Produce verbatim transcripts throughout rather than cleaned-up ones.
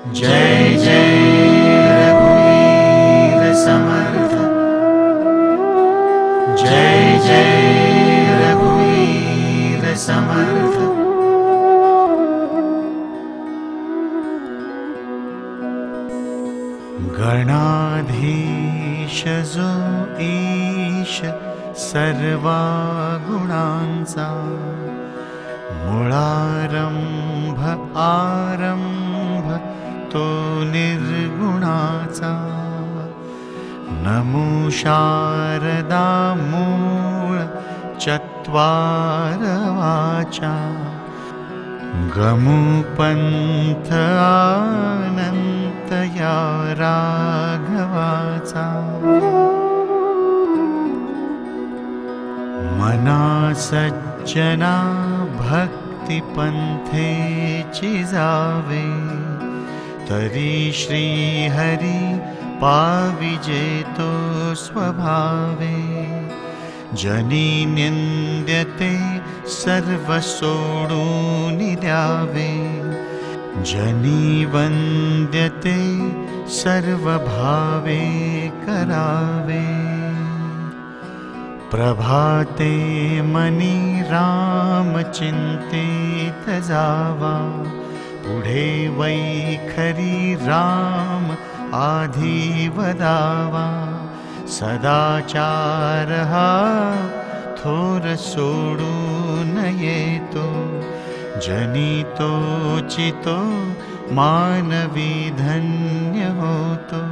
जय जय रघुवीर समर्थ, जय जय रघुवीर समर्थ। गणाधीश जो ईश सर्वा गुणांचा, मूळारंभ आरंभ तो निर्गुणाचा। नमो शारदा मूळ चत्वार वाचा, गमुपंथ अनंतया राघवाचा। मना सज्जना भक्तिपंथे जावे, तरी श्री हरि पाविजे तो स्वभावे। जनी निंद्यते सर्व सोडूनि द्यावे, जनी वंद्यते सर्व भावे करावे। प्रभाते मनी राम चिंतित जावा, पुढे वैखरी राम आधी वदावा। सदाचार हा थोर सोडू नये तो, जनी तो चितो मानवी धन्य होतो।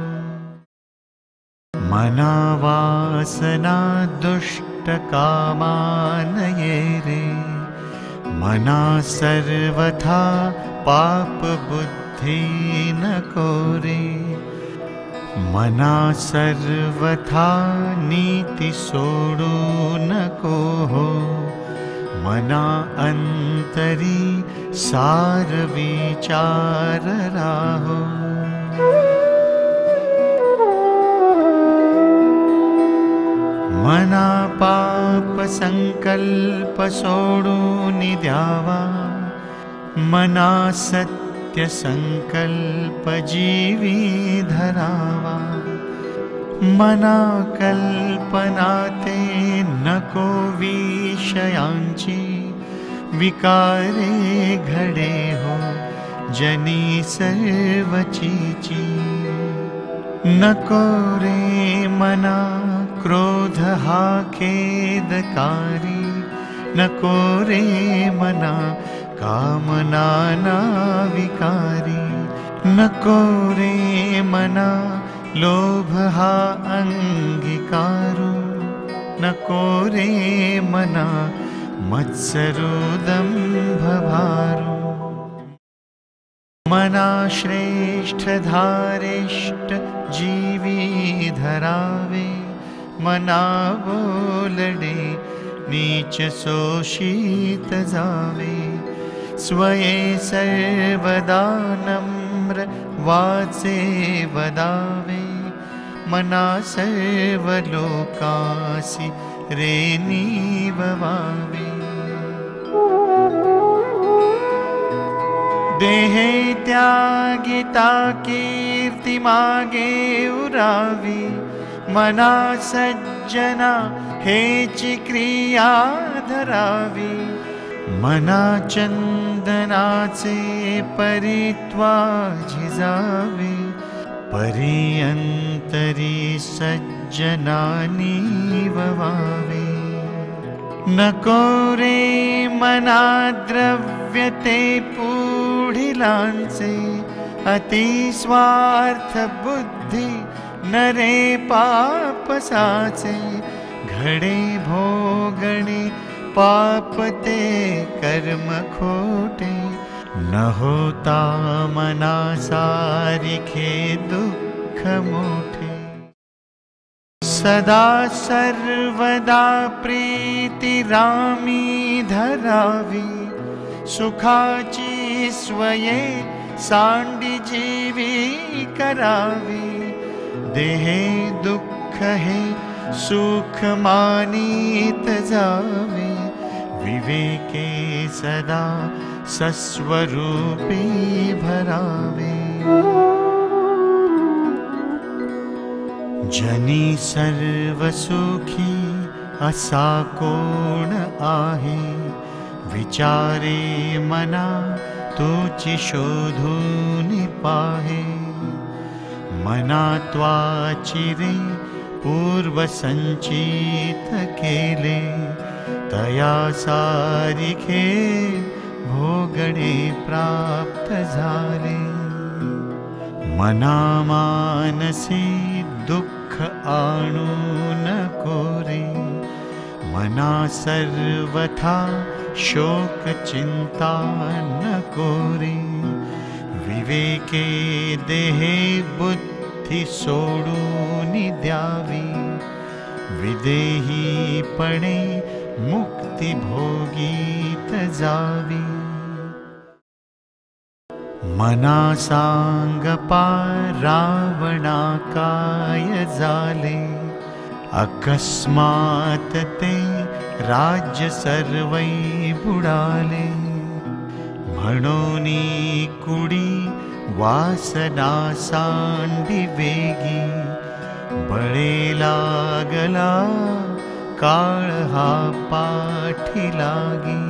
मना वासना दुष्ट कामान येरे, मना सर्वथा पाप बुद्धि न कोरे। मना सर्वथा नीति सोडू न कोहो, मना अंतरी सार विचार राहो। मना पाप संकल्प सोडू नि द्यावा, मना सत्य संकल्प जीवी धरावा। मना कल्पनाते नको विषयांची, विकारे घडे हो जनी सर्वचीची। नको रे मना क्रोध हा खेदकारी, नको रे मना कामना ना विकारी। नको रे मना लोभ हा अंगीकारो, नको रे मना मत्सरो दंभ भारो। मना श्रेष्ठ धारिष्ट जीवी धरावे, मना बोलडे नीच शोषित जावे। स्वये सर्वदा नम्र वाचे वदावे, मना सर्वलोकासि रेनी ववावे। देहे त्यागिता कीर्ति मागे उरावी, मना सज्जना हेची क्रिया धरावी। मना चंदनाचे परित्वा झिजावे, परिअंतरी सज्जनानी ववावे। नको रे मना द्रव्यते पुढिलांचे, अति स्वार्थ बुद्धि नरे पाप साचे। घडे भोगणे पापते कर्म खोटे, न होता मना सारिखे दुख मोठे। सदा सर्वदा प्रीति रामी धरावी, सुखाची स्वये सांडी जीवी करावी। देहे दुख हे सुख मानित जावे, विवेके सदा सस्वरूपी भरावे। जनी सर्वसुखी असा कोण आहे, विचारे मना तुची शोधूनी पाहे। मना त्वाची रे पूर्व संचित केले, तया सारिखे भोगणे प्राप्त झाले। मना मानसी दुःख आणू नको रे, मना सर्वथा शोक चिंता नको रे। विवेके देहे बुद्धि सोडूनी द्यावी, विदेहीपणे मुक्ति भोगीत जावी। मना सांग रावणा काय झाले, अकस्मात ते राज्य सर्वै बुडाले। म्हणोनी कुडी वासना सांडी वेगी, बळे लागला काळ हा पाठी लागी।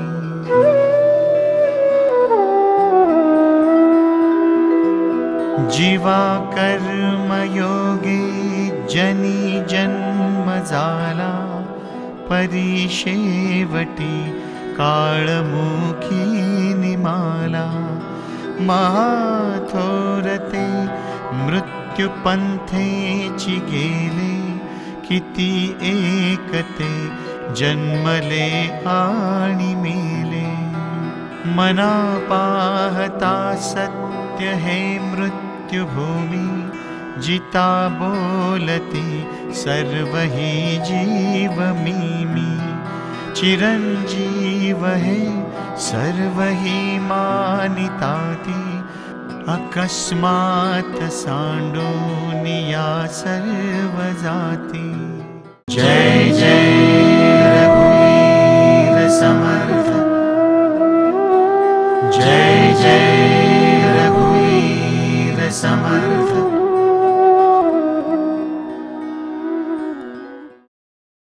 जीवा कर्मयोगे जनी जन्म झाला, परी शेवटी काळमुखी निमाला। महाथोरते मृत्युपंथेची गेले, किती एकते जन्मले आणि मेले। मना पाहता सत्य हे मृत्यु भूमि, जिता बोलती सर्व ही जीव मीमी। चिरंजीव है सर्व ही मानिताती, अकस्मात सांडोनिया सर्व जाती। जय जय।